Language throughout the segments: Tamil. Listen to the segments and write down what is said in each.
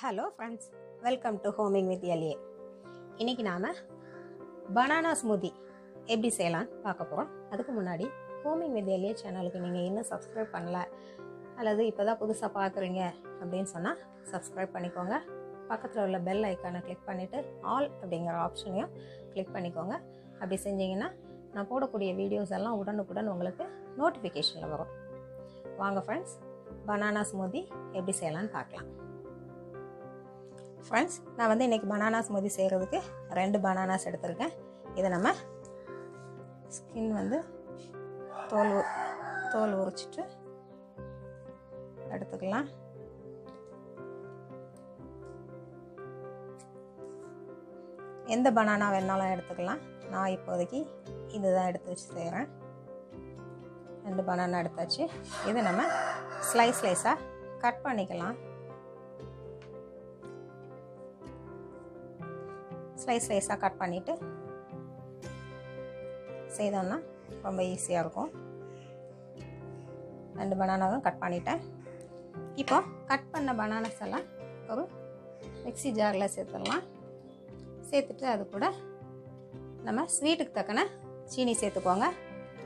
hello friends welcome to homing with LA इनकी नाम बनाना स्मूदी एप्पी सेलान पाकपोम अदुक्कु मुन्नाडी होमिंग विद LA चैनल को नहीं इन्ना सब्सक्राइब पन्नला அல்லது இப்பதான் புதுசா பாக்குறீங்க அப்படினு சொன்னா சப்ஸ்கிரைப் பண்ணிக்கோங்க பக்கத்துல உள்ள பெல் ஐகானை கிளிக் பண்ணிட்டு ஆல் அப்படிங்கற ஆப்ஷனையும் கிளிக் பண்ணிக்கோங்க அப்படி செஞ்சீங்கன்னா நான் போடக்கூடிய வீடியோஸ் எல்லாம் உடனுக்குடன் உங்களுக்கு நோட்டிஃபிகேஷன்ல வரும் வாங்க फ्रेंड्स बनाना स्मूदी एप्पी सेलान பார்க்கலாம் फ्रेंड्स ना वो इनकी बनाना स्मूदी से रेंडु बनाना एड़े नम्बर स्किन वो तोल तोल उच्च एंत बनाना वाल ना इोदी इतना रे बनाना इधर नम्बर स्लाइस स्लाइसा कट पड़ा स्लाइस स्लाइसा कट பண்ணிட்டு செய்தோம்னா ரொம்ப ஈஸியா இருக்கும் ரெண்டு பனானாவும் கட் பண்ணிட்டேன் இப்போ கட் பண்ண பனானாஸ் எல்லாம் ஒரு மிக்ஸி ஜார்ல சேர்த்துறலாம் சேர்த்துட்டு அது கூட நம்ம ஸ்வீட்டுக்கு தக்கன சீனி சேர்த்துக்கோங்க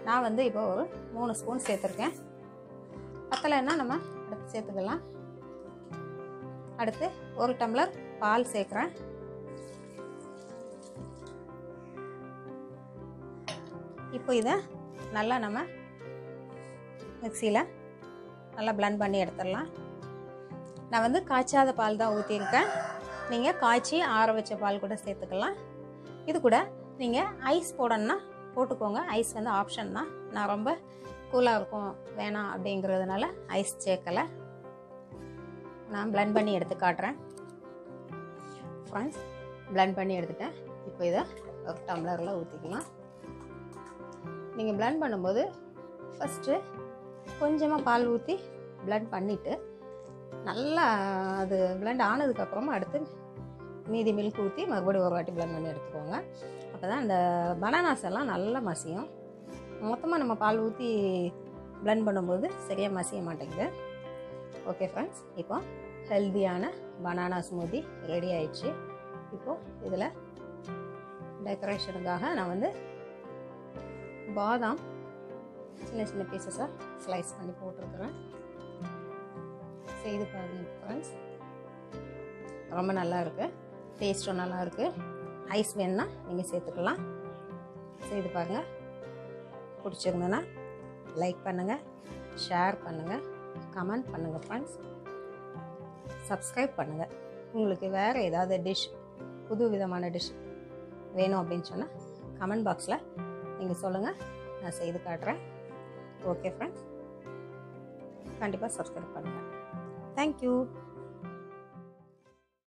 நான் வந்து இப்போ ஒரு 3 ஸ்பூன் சேர்த்துர்க்கேன் பத்தலன்னா நம்ம அடுத்து சேர்த்துக்கலாம் அடுத்து ஒரு டம்ளர் பால் சேர்க்கறேன் இப்போ இத நல்லா நம்ம மிக்ஸில நல்லா blend பண்ணி எடுத்துறலாம் நான் வந்து காய்ச்சாத பால் தான் ஊத்தி இருக்கேன் நீங்க காய்ச்சி ஆற வச்ச பால் கூட சேர்த்துக்கலாம் இது கூட நீங்க ஐஸ் போடணும்னா போட்டுக்கோங்க ஐஸ் வந்து ஆப்ஷன் தான் நான் ரொம்ப கூலா இருக்கும் வேணாம் அப்படிங்கிறதுனால ஐஸ் சேக்கல நான் blend பண்ணி எடுத்து காட்றேன் फ्रेंड्स blend பண்ணி எடுத்துட்டேன் இப்போ இத ஒரு டம்ளர்ல ஊத்திக்கலாம் நீங்கள் பிளெண்ட் பண்ணும்போது ஃபர்ஸ்ட் கொஞ்சமா பால் ஊத்தி பிளெண்ட் பண்ணிட்டு நல்லா அது பிளெண்ட் ஆனதுக்கு அப்புறமா அடுத்து மீதி மில்க் ஊத்தி மறுபடியும் ஒரு வாட்டி பிளெண்ட் பண்ணி எடுத்துக்கோங்க அப்பதான் அந்த பனானாஸ் எல்லாம் நல்லா மசியும் மொத்தமா நம்ம பால் ஊத்தி பிளெண்ட் பண்ணும்போது சரியா மசிய மாட்டேங்குது ஓகே फ्रेंड्स இப்போ ஹெல்தியான பனானா ஸ்மூதி ரெடி ஆயிடுச்சு இப்போ இதுல டெக்கரேஷனுக்காக நான் வந்து बादाम சின்ன சின்ன பீசஸா ஸ்லைஸ் பண்ணி போட்டுக்கறேன் செய்து பாருங்க फ्रेंड्स ரொம்ப நல்லா இருக்கு டேஸ்டும் நல்லா இருக்கு ஐஸ் வேணும்னா நீங்க சேர்த்துக்கலாம் செய்து பாருங்க பிடிச்சிருந்தா லைக் பண்ணுங்க ஷேர் பண்ணுங்க கமெண்ட் பண்ணுங்க फ्रेंड्स சப்ஸ்கிரைப் பண்ணுங்க உங்களுக்கு வேற ஏதாவது டிஷ் புதுவிதமான டிஷ் வேணும் அப்படினு சொன்னா கமெண்ட் பாக்ஸ்ல நீங்க சொல்லுங்க நான் செய்து காட்றேன் ஓகே फ्रेंड्स கண்டிப்பா சப்ஸ்கிரைப் பண்ணுங்க थैंक यू